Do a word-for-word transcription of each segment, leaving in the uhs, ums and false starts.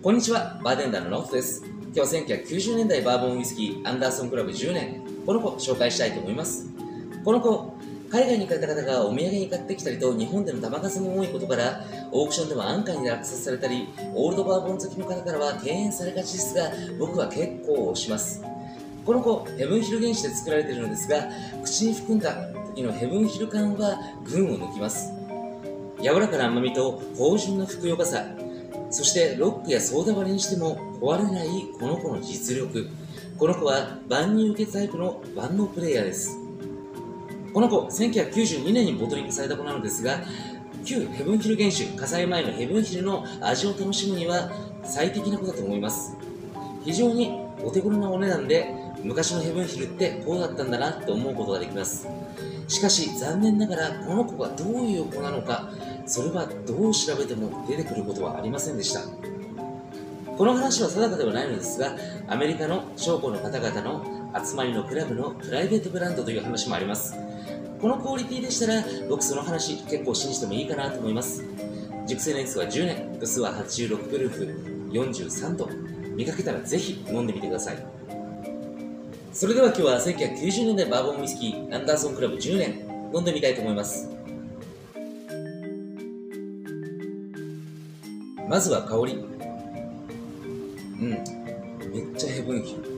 こんにちは、バーテンダーのノットです。今日はせんきゅうひゃくきゅうじゅうねんだいバーボンウイスキーアンダーソンクラブじゅうねん、この子を紹介したいと思います。この子、海外に行かれた方がお土産に買ってきたりと、日本での玉数も多いことからオークションでも安価に落札されたり、オールドバーボン好きの方からは敬遠されがちですが、僕は結構推します。この子、ヘブンヒル原酒で作られているのですが、口に含んだ時のヘブンヒル感は群を抜きます。柔らかな甘みと芳醇なふくよかさ、そしてロックやソーダ割りにしても壊れないこの子の実力。この子は万人受けタイプの万能プレイヤーです。この子、せんきゅうひゃくきゅうじゅうにねんにボトリングされた子なのですが、旧ヘブンヒル原酒、火災前のヘブンヒルの味を楽しむには最適な子だと思います。非常にお手頃なお値段で、昔のヘブンヒルってこうだったんだなと思うことができます。しかし残念ながら、この子がどういう子なのか、それはどう調べても出てくることはありませんでした。この話は定かではないのですが、アメリカの商工の方々の集まりのクラブのプライベートブランドという話もあります。このクオリティでしたら、僕その話結構信じてもいいかなと思います。熟成年数はじゅうねん、度数ははちじゅうろくプルーフ、よんじゅうさんど。見かけたらぜひ飲んでみてください。それでは今日はせんきゅうひゃくきゅうじゅうねんだいバーボンウイスキーアンダーソンクラブじゅうねん、飲んでみたいと思います。まずは香り。うん、めっちゃヘブンヒル。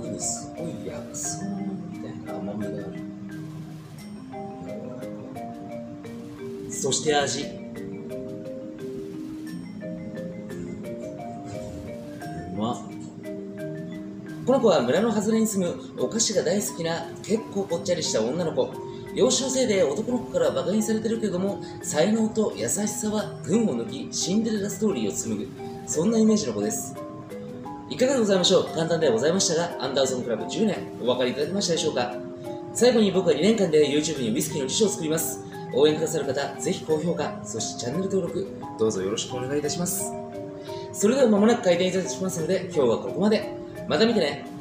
奥にすごい薬草みたいな甘みがある。そして味。うまっ。この子は村の外れに住むお菓子が大好きな結構ぽっちゃりした女の子。養子のせいで男の子から馬鹿にされてるけれども、才能と優しさは群を抜き、シンデレラストーリーを紡ぐ、そんなイメージの子です。いかがでございましょう。簡単ではございましたが、アンダーソンクラブじゅうねん、お分かりいただけましたでしょうか。最後に僕はにねんかんで YouTube にウイスキーの辞書を作ります。応援くださる方、ぜひ高評価、そしてチャンネル登録、どうぞよろしくお願いいたします。それでは間もなく開店いたしますので、今日はここまで。また見てね。